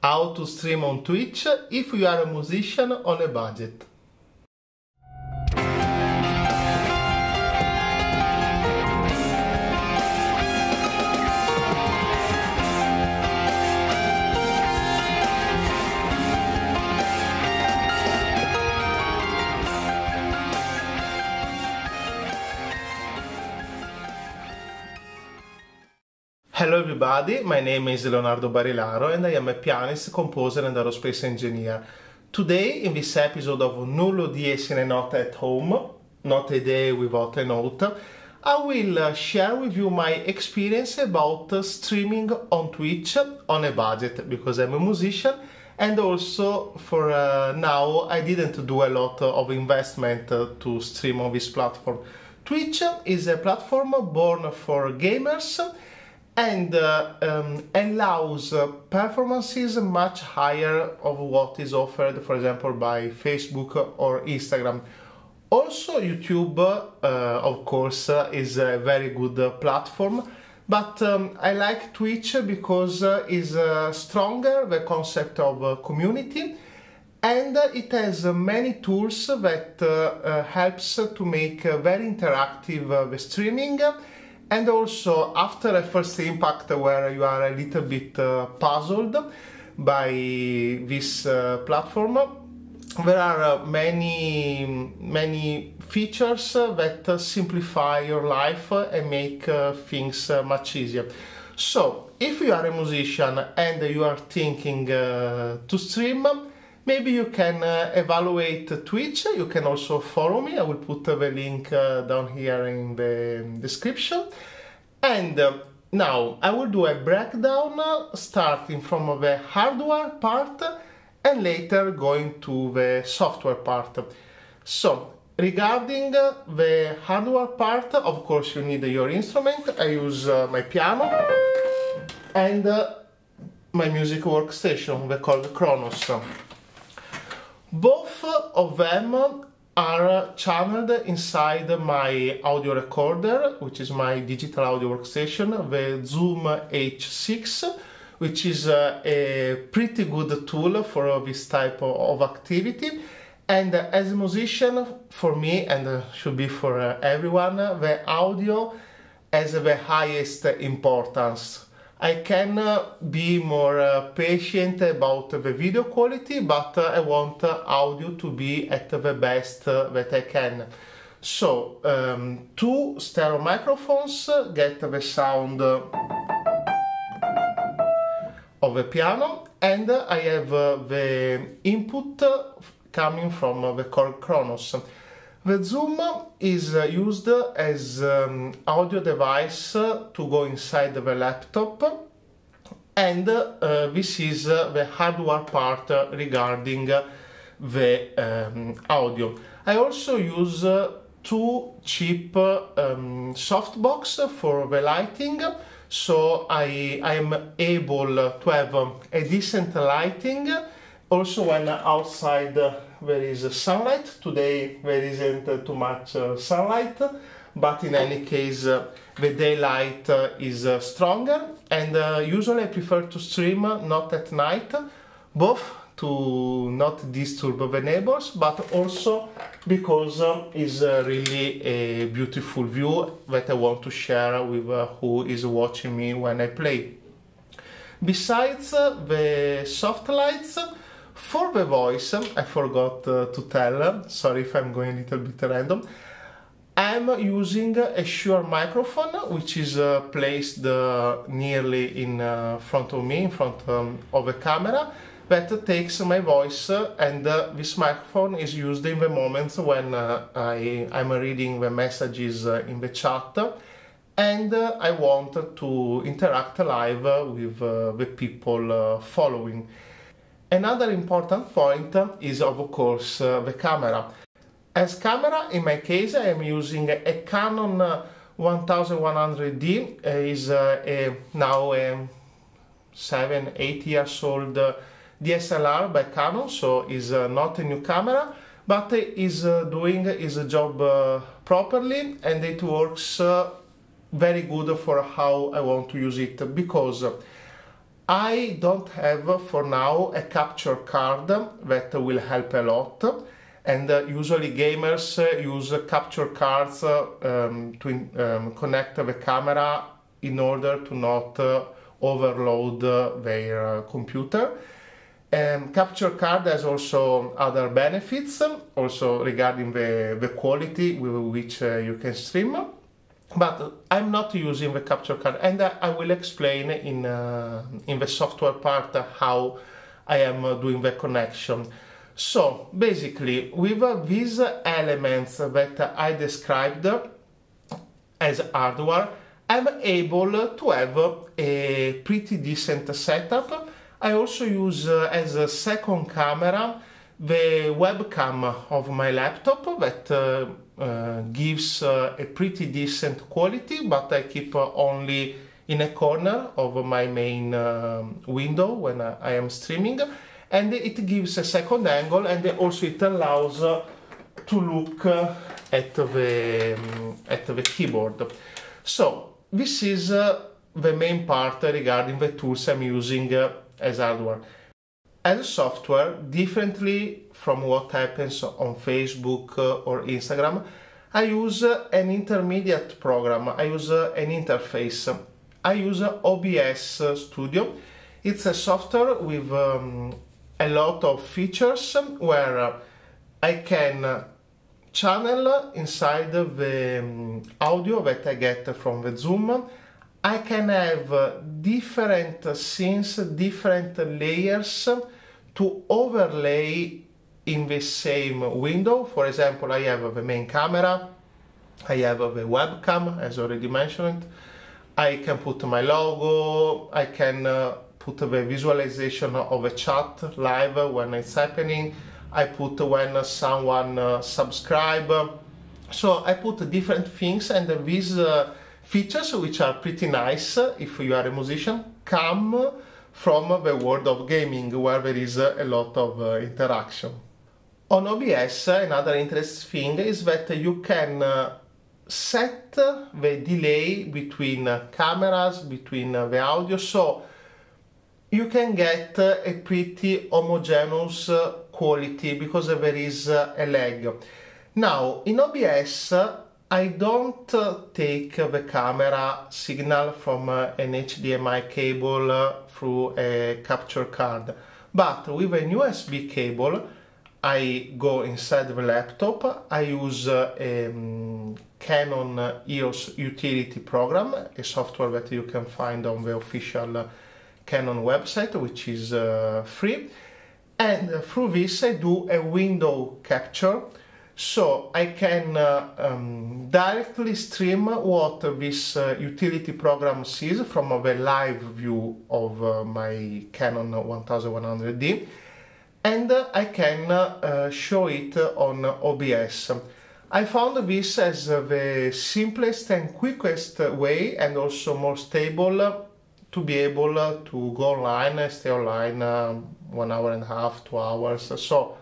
How to stream on Twitch if you are a musician on a budget. Hello everybody, my name is Leonardo Barilaro and I am a pianist, composer and aerospace engineer. Today, in this episode of Nullo dies in a not at home, not a day without a note, I will share with you my experience about streaming on Twitch on a budget, because I'm a musician and also for now I didn't do a lot of investment to stream on this platform. Twitch is a platform born for gamers and allows performances much higher of what is offered, for example, by Facebook or Instagram. Also, YouTube, of course, is a very good platform, but I like Twitch because it's stronger, the concept of community, and it has many tools that helps to make very interactive the streaming. And also, after a first impact where you are a little bit puzzled by this platform, there are many features that simplify your life and make things much easier. So, if you are a musician and you are thinking to stream, maybe you can evaluate Twitch. You can also follow me. I will put the link down here in the description. And now I will do a breakdown starting from the hardware part and later going to the software part. So regarding the hardware part, of course you need your instrument. I use my piano and my music workstation, the Chord Kronos. Both of them are channeled inside my audio recorder, which is my digital audio workstation, the Zoom H6, which is a pretty good tool for this type of activity. And as a musician, for me, and should be for everyone, the audio has the highest importance. I can be more patient about the video quality, but I want audio to be at the best that I can. So, two stereo microphones get the sound of the piano, and I have the input coming from the Chord Kronos. The Zoom is used as an audio device to go inside the laptop, and this is the hardware part regarding the audio. I also use two cheap softbox for the lighting, so I am able to have a decent lighting also when outside there is sunlight. Today there isn't too much sunlight, but in any case the daylight is stronger, and usually I prefer to stream not at night, both to not disturb the neighbors, but also because it's really a beautiful view that I want to share with who is watching me when I play. Besides the soft lights, for the voice, I forgot to tell, sorry if I'm going a little bit random, I'm using a Sure microphone, which is placed nearly in front of me, in front of the camera, that takes my voice, and this microphone is used in the moments when I'm reading the messages in the chat, and I want to interact live with the people following. Another important point is, of course, the camera. As camera, in my case, I am using a Canon 1100D. It's now a 7-8 years old DSLR by Canon, so it's not a new camera, but it is doing its job properly, and it works very good for how I want to use it, because I don't have for now a capture card that will help a lot, and usually gamers use capture cards to connect the camera in order to not overload their computer. Capture card has also other benefits, also regarding the quality with which you can stream. But I'm not using the capture card, and I will explain in the software part how I am doing the connection. So basically, with these elements that I described as hardware, I'm able to have a pretty decent setup. I also use as a second camera the webcam of my laptop that gives a pretty decent quality, but I keep only in a corner of my main window when I am streaming, and it gives a second angle, and also it allows to look at the keyboard. So this is the main part regarding the tools I'm using as hardware. As software, differently from what happens on Facebook or Instagram, I use an intermediate program, I use an interface. I use OBS Studio. It's a software with a lot of features where I can channel inside the audio that I get from the Zoom. I can have different scenes, different layers to overlay in the same window. For example, I have the main camera, I have the webcam, as already mentioned. I can put my logo, I can put the visualization of a chat live when it's happening. I put when someone subscribes. So I put different things, and these features, which are pretty nice if you are a musician, come from the world of gaming, where there is a lot of interaction. On OBS, another interesting thing is that you can set the delay between cameras, between the audio, so you can get a pretty homogeneous quality because there is a lag. Now, in OBS, I don't take the camera signal from an HDMI cable through a capture card, but with a USB cable I go inside the laptop, I use a Canon EOS utility program, a software that you can find on the official Canon website, which is free, and through this I do a window capture. So I can directly stream what this utility program sees from the live view of my Canon 1100D, and I can show it on OBS. I found this as the simplest and quickest way, and also more stable, to be able to go online and stay online 1.5 hours, 2 hours. So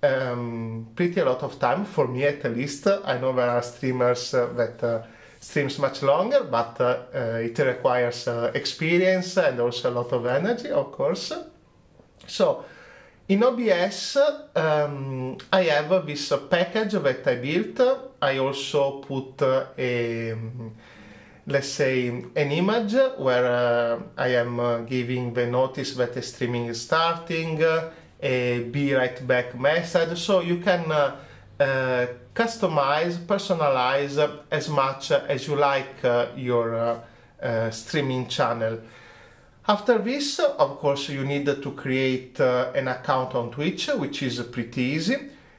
pretty a lot of time for me, at least. I know there are streamers that streams much longer, but it requires experience and also a lot of energy, of course. So in OBS I have this package that I built. I also put a, let's say, an image where I am giving the notice that the streaming is starting, a be right back message, so you can customize, personalize as much as you like your streaming channel. After this, of course, you need to create an account on Twitch, which is pretty easy.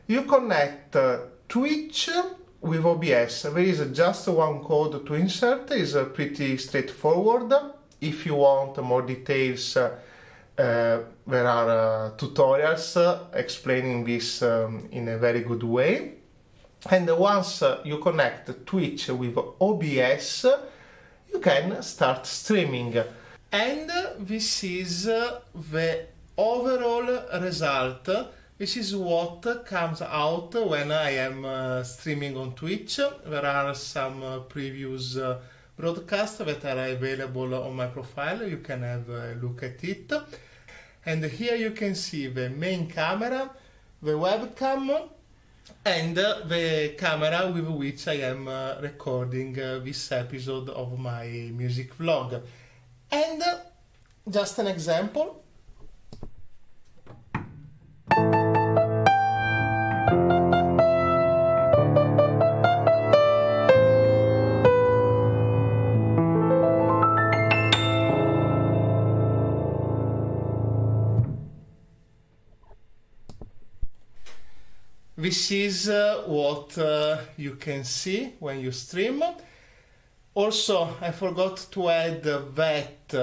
You connect Twitch with OBS. There is just one code to insert, it's pretty straightforward. If you want more details, there are tutorials explaining this in a very good way. And once you connect Twitch with OBS, you can start streaming. And this is the overall result. This is what comes out when I am streaming on Twitch. There are some previous broadcasts that are available on my profile. You can have a look at it. And here you can see the main camera, the webcam, and the camera with which I am recording this episode of my music vlog. And just an example. This is what you can see when you stream. Also, I forgot to add that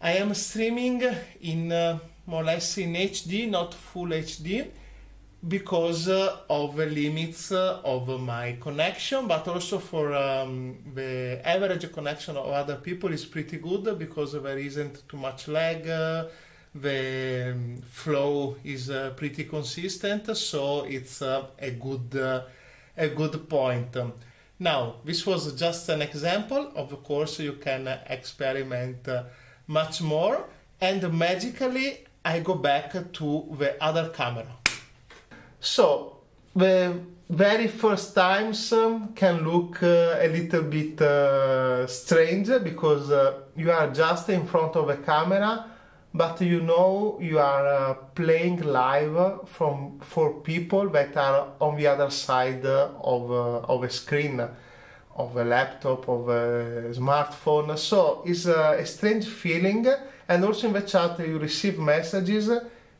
I am streaming in more or less in HD, not full HD, because of the limits of my connection, but also for the average connection of other people is pretty good because there isn't too much lag. The flow is pretty consistent, so it's a good point. Now, this was just an example. Of course, you can experiment much more, and magically I go back to the other camera. So the very first times can look a little bit strange, because you are just in front of a camera, but you know you are playing live for people that are on the other side of a screen, of a laptop, of a smartphone. So it's a strange feeling, and also in the chat you receive messages.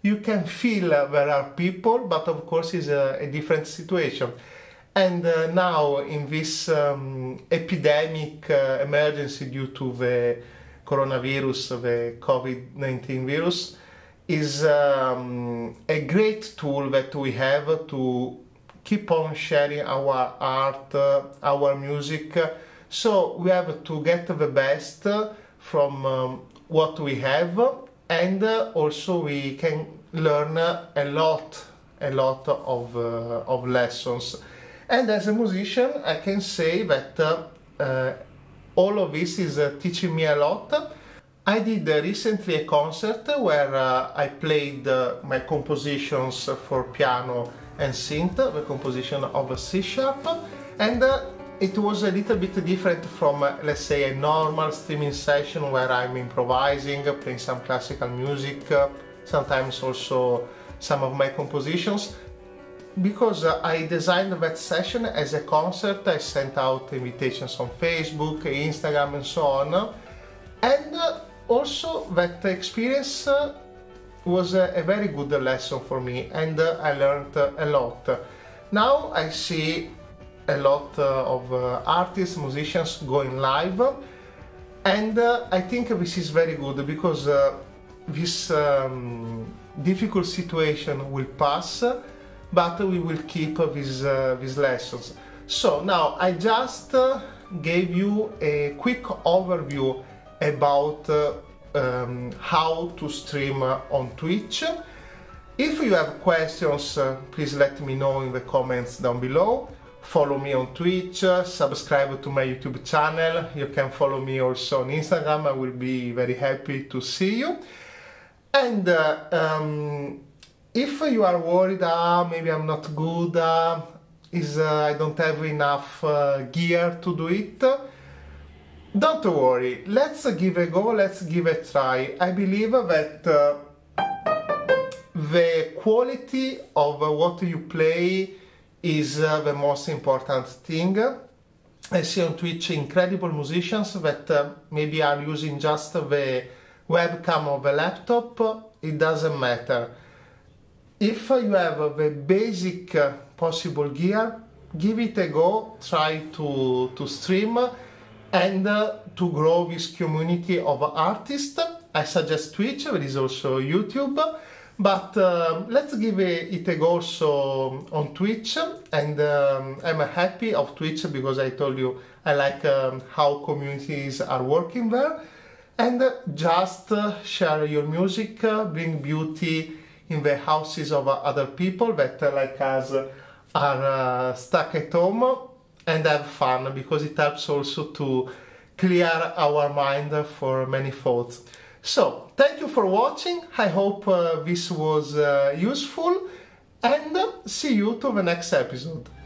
You can feel there are people, but of course it's a different situation. And now in this epidemic emergency due to the coronavirus, the COVID-19 virus, is a great tool that we have to keep on sharing our art, our music. So we have to get the best from what we have, and also we can learn a lot of lessons. And as a musician, I can say that all of this is teaching me a lot. I did recently a concert where I played my compositions for piano and synth, the composition of C#, and it was a little bit different from, let's say, a normal streaming session where I'm improvising, playing some classical music, sometimes also some of my compositions. Because I designed that session as a concert, I sent out invitations on Facebook, Instagram, and so on. And also that experience was a very good lesson for me, and I learned a lot. Now I see a lot of artists, musicians going live, and I think this is very good, because this difficult situation will pass, but we will keep these lessons. So now I just gave you a quick overview about how to stream on Twitch. If you have questions, please let me know in the comments down below. Follow me on Twitch, subscribe to my YouTube channel. You can follow me also on Instagram. I will be very happy to see you. And if you are worried, maybe I'm not good, I don't have enough gear to do it, don't worry, let's give a go, let's give a try. I believe that the quality of what you play is the most important thing. I see on Twitch incredible musicians that maybe are using just the webcam of a laptop. It doesn't matter. If you have the basic possible gear, give it a go, try to stream and to grow this community of artists. I suggest Twitch, there is also YouTube, but let's give it a go also on Twitch. And I'm happy of Twitch because I told you I like how communities are working there. And just share your music, bring beauty in the houses of other people that, like us, are stuck at home, and have fun, because it helps also to clear our mind for many thoughts. So, thank you for watching, I hope this was useful, and see you to the next episode.